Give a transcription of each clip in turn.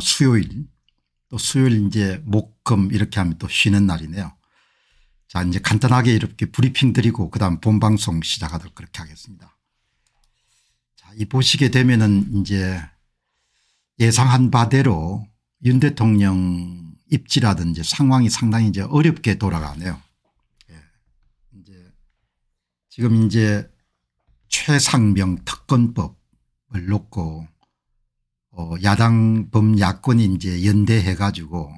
수요일, 또 수요일 이제 목금 이렇게 하면 또 쉬는 날이네요. 자, 이제 간단하게 이렇게 브리핑 드리고 그다음 본방송 시작하도록 그렇게 하겠습니다. 자, 이 보시게 되면은 이제 예상한 바대로 윤 대통령 입지라든지 상황이 상당히 이제 어렵게 돌아가네요. 예. 이제 지금 이제 최상병 특검법을 놓고 야당 범야권이 이제 연대해 가지고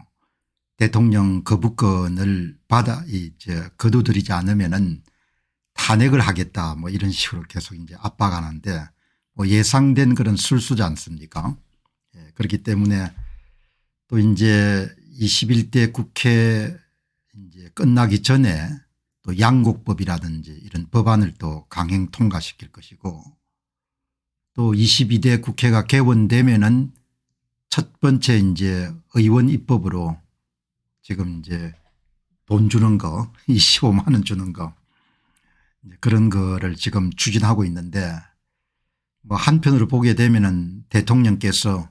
대통령 거부권을 받아 이제 거두들이지 않으면은 탄핵을 하겠다 뭐 이런 식으로 계속 이제 압박하는데 뭐 예상된 그런 술수지 않습니까? 예, 그렇기 때문에 또 이제 21대 국회 이제 끝나기 전에 또 양곡법이라든지 이런 법안을 또 강행 통과시킬 것이고, 또 22대 국회가 개원되면은 첫 번째 이제 의원 입법으로 지금 이제 돈 주는 거, 25만 원 주는 거, 그런 거를 지금 추진하고 있는데, 뭐 한편으로 보게 되면은 대통령께서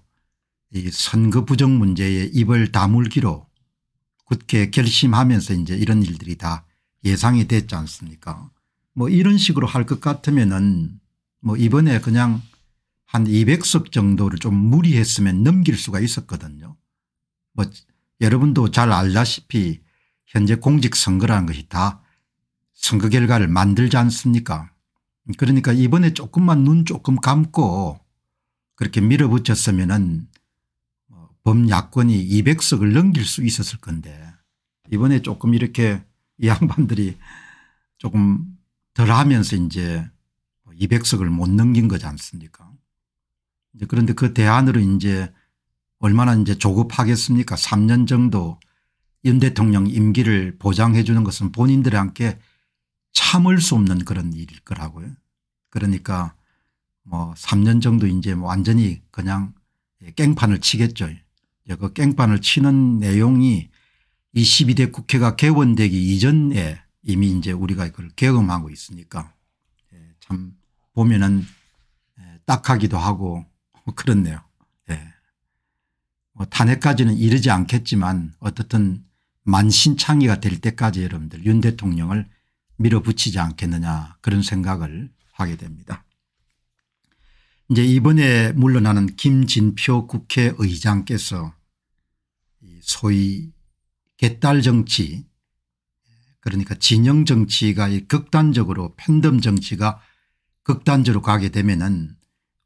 이 선거 부정 문제에 입을 다물기로 굳게 결심하면서 이제 이런 일들이 다 예상이 됐지 않습니까? 뭐 이런 식으로 할 것 같으면은 뭐 이번에 그냥 한 200석 정도를 좀 무리했으면 넘길 수가 있었거든요. 뭐 여러분도 잘 알다시피 현재 공직선거라는 것이 다 선거 결과를 만들지 않습니까? 그러니까 이번에 조금만 눈 조금 감고 그렇게 밀어붙였으면은 범야권이 200석을 넘길 수 있었을 건데, 이번에 조금 이렇게 이 양반들이 조금 덜 하면서 이제 200석을 못 넘긴 거지 않습니까? 그런데 그 대안으로 이제 얼마나 이제 조급하겠습니까? 3년 정도 윤 대통령 임기를 보장해 주는 것은 본인들한테 참을 수 없는 그런 일일 거라고요. 그러니까 뭐 3년 정도 이제 완전히 그냥 깽판을 치겠죠. 그 깽판을 치는 내용이 22대 국회가 개원되기 이전에 이미 이제 우리가 이걸 경험하고 있으니까 참 보면은 딱하기도 하고 그렇네요. 예. 탄핵까지는 이르지 않겠지만 어떻든 만신창이가 될 때까지 여러분들 윤 대통령을 밀어붙이지 않겠느냐, 그런 생각을 하게 됩니다. 이제 이번에 물러나는 김진표 국회의장께서 소위 개딸 정치, 그러니까 진영 정치가 극단적으로, 팬덤 정치가 극단적으로 가게 되면은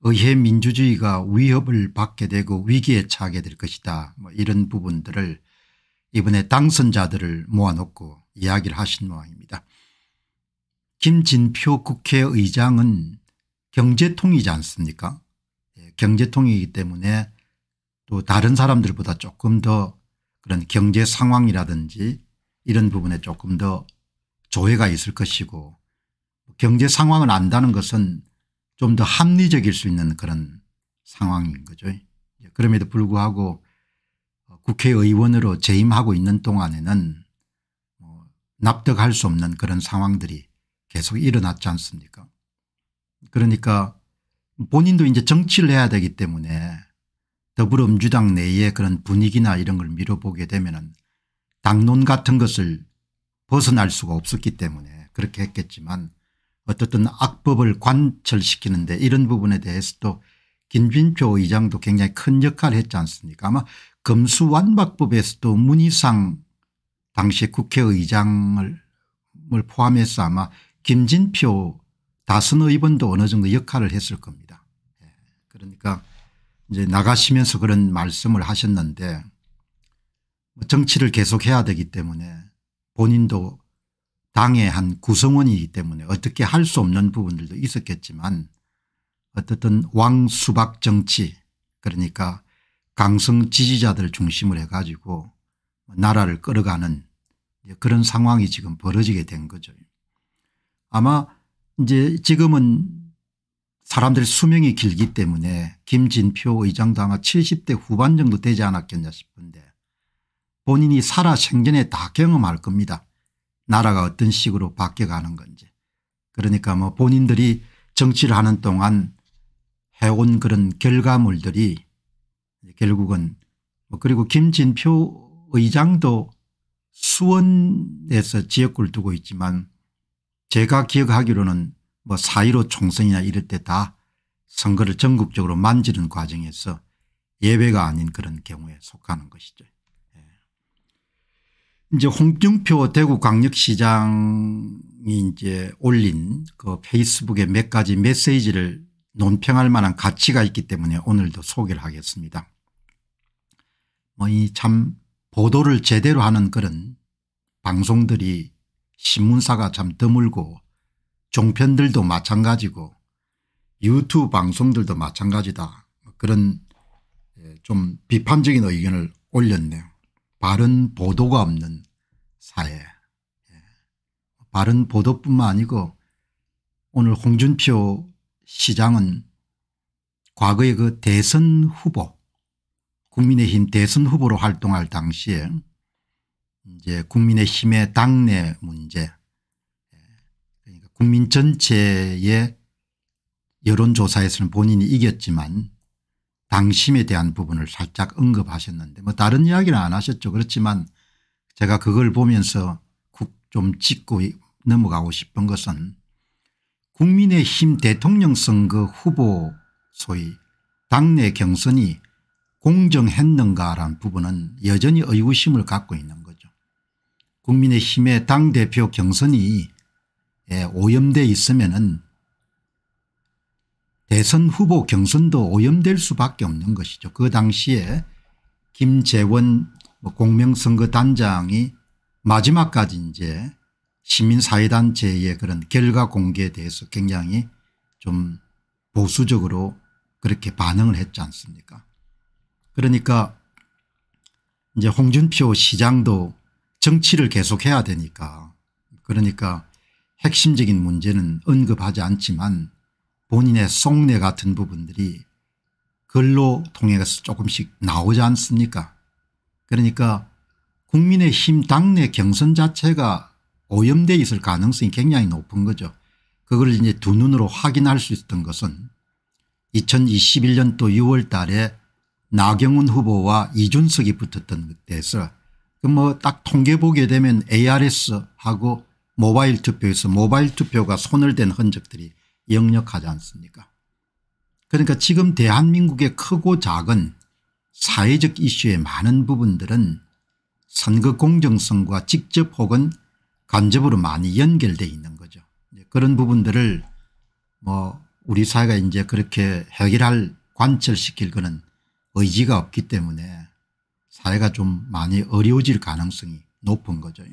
의회 민주주의가 위협을 받게 되고 위기에 처하게 될 것이다. 뭐 이런 부분들을 이번에 당선자들을 모아놓고 이야기를 하신 모양입니다. 김진표 국회의장은 경제통이지 않습니까? 경제통이기 때문에 또 다른 사람들보다 조금 더 그런 경제 상황이라든지 이런 부분에 조금 더 조회가 있을 것이고, 경제 상황을 안다는 것은 좀 더 합리적일 수 있는 그런 상황인 거죠. 그럼에도 불구하고 국회의원으로 재임하고 있는 동안에는 뭐 납득할 수 없는 그런 상황들이 계속 일어났지 않습니까? 그러니까 본인도 이제 정치를 해야 되기 때문에 더불어민주당 내의 그런 분위기나 이런 걸 밀어보게 되면은 당론 같은 것을 벗어날 수가 없었기 때문에 그렇게 했겠지만, 어떻든 악법을 관철시키는 데 이런 부분에 대해서도 김진표 의장도 굉장히 큰 역할을 했지 않습니까? 아마 검수완박법에서도 문희상 당시 국회의장을 포함해서 아마 김진표 다선 의원도 어느 정도 역할을 했을 겁니다. 그러니까 이제 나가시면서 그런 말씀을 하셨는데, 정치를 계속해야 되기 때문에 본인도 당의 한 구성원이기 때문에 어떻게 할 수 없는 부분들도 있었겠지만, 어떻든 왕수박 정치, 그러니까 강성 지지자들 중심을 해가지고 나라를 끌어가는 그런 상황이 지금 벌어지게 된 거죠. 아마 이제 지금은 사람들의 수명이 길기 때문에 김진표 의장도 아마 70대 후반 정도 되지 않았겠냐 싶은데 본인이 살아 생전에 다 경험할 겁니다. 나라가 어떤 식으로 바뀌어가는 건지. 그러니까 뭐 본인들이 정치를 하는 동안 해온 그런 결과물들이 결국은 뭐 그리고 김진표 의장도 수원에서 지역구를 두고 있지만 제가 기억하기로는 뭐 4.15 총선이나 이럴 때 다 선거를 전국적으로 만지는 과정에서 예외가 아닌 그런 경우에 속하는 것이죠. 이제 홍준표 대구광역시장이 이제 올린 그 페이스북에 몇 가지 메시지를 논평할 만한 가치가 있기 때문에 오늘도 소개를 하겠습니다. 뭐 이 참 보도를 제대로 하는 그런 방송들이 신문사가 참 드물고 종편들도 마찬가지고 유튜브 방송들도 마찬가지다. 그런 좀 비판적인 의견을 올렸네요. 바른 보도가 없는 사회. 바른 보도뿐만 아니고 오늘 홍준표 시장은 과거의 그 대선 후보, 국민의힘 대선 후보로 활동할 당시에 이제 국민의힘의 당내 문제, 그러니까 국민 전체의 여론조사에서는 본인이 이겼지만 당심에 대한 부분을 살짝 언급하셨는데 뭐 다른 이야기는 안 하셨죠. 그렇지만 제가 그걸 보면서 국 좀 짚고 넘어가고 싶은 것은 국민의힘 대통령 선거 후보 소위 당내 경선이 공정했는가라는 부분은 여전히 의구심을 갖고 있는 거죠. 국민의힘의 당대표 경선이 오염돼 있으면은 대선 후보 경선도 오염될 수밖에 없는 것이죠. 그 당시에 김재원 공명선거단장이 마지막까지 이제 시민사회단체의 그런 결과 공개에 대해서 굉장히 좀 보수적으로 그렇게 반응을 했지 않습니까? 그러니까 이제 홍준표 시장도 정치를 계속해야 되니까 그러니까 핵심적인 문제는 언급하지 않지만 본인의 속내 같은 부분들이 글로 통해서 조금씩 나오지 않습니까? 그러니까 국민의힘 당내 경선 자체가 오염되어 있을 가능성이 굉장히 높은 거죠. 그걸 이제 두 눈으로 확인할 수 있었던 것은 2021년도 6월 달에 나경원 후보와 이준석이 붙었던 그때에서 뭐 딱 통계 보게 되면 ARS하고 모바일 투표에서 모바일 투표가 손을 댄 흔적들이 역력하지 않습니까? 그러니까 지금 대한민국의 크고 작은 사회적 이슈의 많은 부분들은 선거 공정성과 직접 혹은 간접으로 많이 연결되어 있는 거죠. 그런 부분들을 뭐 우리 사회가 이제 그렇게 해결할 관철시킬 그런 의지가 없기 때문에 사회가 좀 많이 어려워질 가능성이 높은 거죠.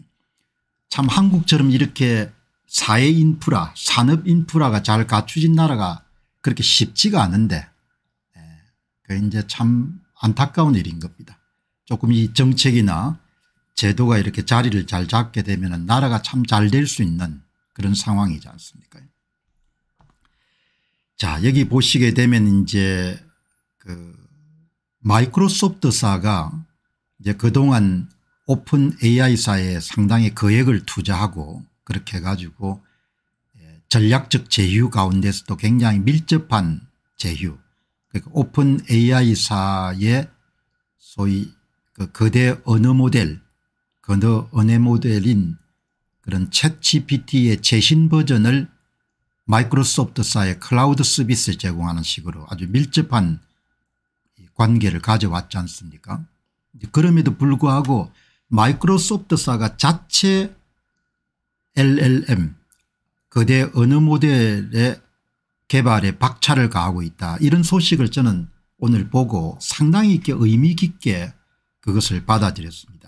참 한국처럼 이렇게 사회 인프라 산업 인프라가 잘 갖추진 나라가 그렇게 쉽지가 않은데 그게 이제 참 안타까운 일인 겁니다. 조금 이 정책이나 제도가 이렇게 자리를 잘 잡게 되면 나라가 참 잘 될 수 있는 그런 상황이지 않습니까? 자, 여기 보시게 되면 이제 그 마이크로소프트사가 이제 그동안 오픈 AI사에 상당히 거액을 투자하고 그렇게 해가지고 전략적 제휴 가운데서도 굉장히 밀접한 제휴 그러니까 오픈 AI사의 소위 그 거대 언어 모델 그런 챗GPT의 최신 버전을 마이크로소프트사의 클라우드 서비스를 제공하는 식으로 아주 밀접한 관계를 가져왔지 않습니까? 그럼에도 불구하고 마이크로소프트사가 자체 LLM 거대 언어 모델의 개발에 박차를 가하고 있다. 이런 소식을 저는 오늘 보고 상당히 있게 의미 깊게 그것을 받아들였습니다.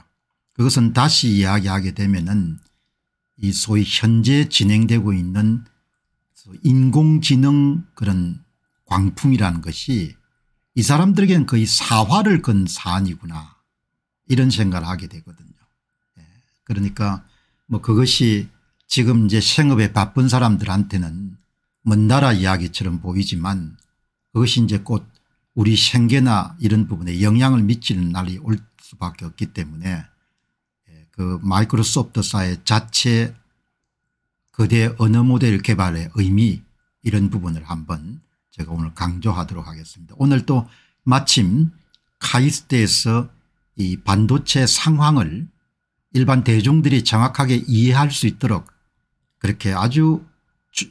그것은 다시 이야기하게 되면은 이 소위 현재 진행되고 있는 인공지능 그런 광풍이라는 것이 이 사람들에게는 거의 사활을 건 사안이구나 이런 생각을 하게 되거든요. 그러니까 뭐 그것이 지금 이제 생업에 바쁜 사람들한테는 먼 나라 이야기처럼 보이지만 그것이 이제 곧 우리 생계나 이런 부분에 영향을 미치는 날이 올 수밖에 없기 때문에 그 마이크로소프트사의 자체 거대 언어 모델 개발의 의미 이런 부분을 한번 제가 오늘 강조하도록 하겠습니다. 오늘 또 마침 카이스트에서 이 반도체 상황을 일반 대중들이 정확하게 이해할 수 있도록 그렇게 아주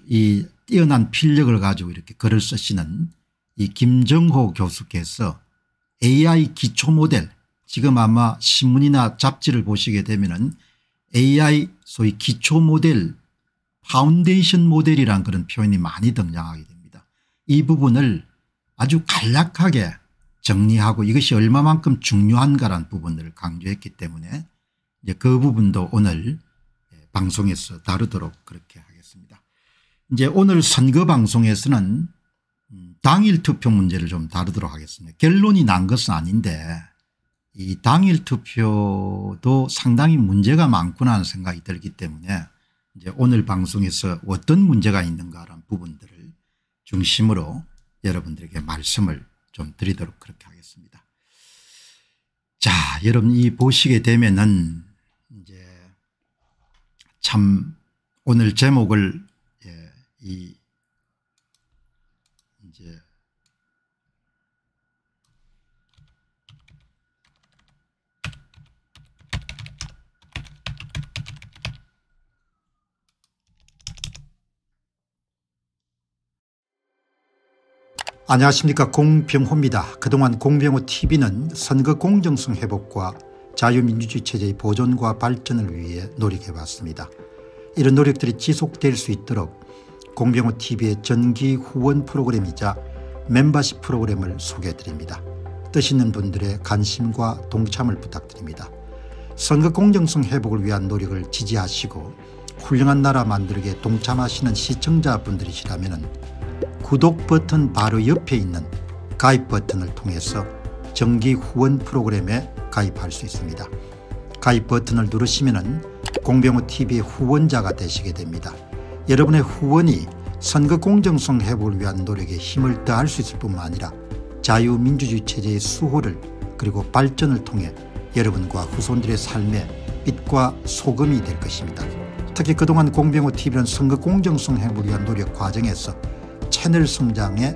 이 뛰어난 필력을 가지고 이렇게 글을 쓰시는 이 김정호 교수께서 AI 기초 모델, 지금 아마 신문이나 잡지를 보시게 되면은 AI 소위 기초 모델, 파운데이션 모델이란 그런 표현이 많이 등장하게 됩니다. 이 부분을 아주 간략하게 정리하고 이것이 얼마만큼 중요한가란 부분을 강조했기 때문에 이제 그 부분도 오늘 방송에서 다루도록 그렇게 하겠습니다. 이제 오늘 선거 방송에서는 당일 투표 문제를 좀 다루도록 하겠습니다. 결론이 난 것은 아닌데 이 당일 투표도 상당히 문제가 많구나 하는 생각이 들기 때문에 이제 오늘 방송에서 어떤 문제가 있는가라는 부분들을 중심으로 여러분들에게 말씀을 좀 드리도록 그렇게 하겠습니다. 자, 여러분 이 보시게 되면은 이제 참 오늘 제목을 이 이제 안녕하십니까, 공병호입니다. 그동안 공병호TV는 선거 공정성 회복과 자유민주주의 체제의 보존과 발전을 위해 노력해왔습니다. 이런 노력들이 지속될 수 있도록 공병호TV의 정기 후원 프로그램이자 멤버십 프로그램을 소개해드립니다. 뜻 있는 분들의 관심과 동참을 부탁드립니다. 선거 공정성 회복을 위한 노력을 지지하시고 훌륭한 나라 만들기에 동참하시는 시청자분들이시라면 구독 버튼 바로 옆에 있는 가입 버튼을 통해서 정기 후원 프로그램에 가입할 수 있습니다. 가입 버튼을 누르시면 공병호TV의 후원자가 되시게 됩니다. 여러분의 후원이 선거 공정성 회복을 위한 노력에 힘을 더할 수 있을 뿐만 아니라 자유민주주의 체제의 수호를 그리고 발전을 통해 여러분과 후손들의 삶에 빛과 소금이 될 것입니다. 특히 그동안 공병호TV는 선거 공정성 회복을 위한 노력 과정에서 채널 성장에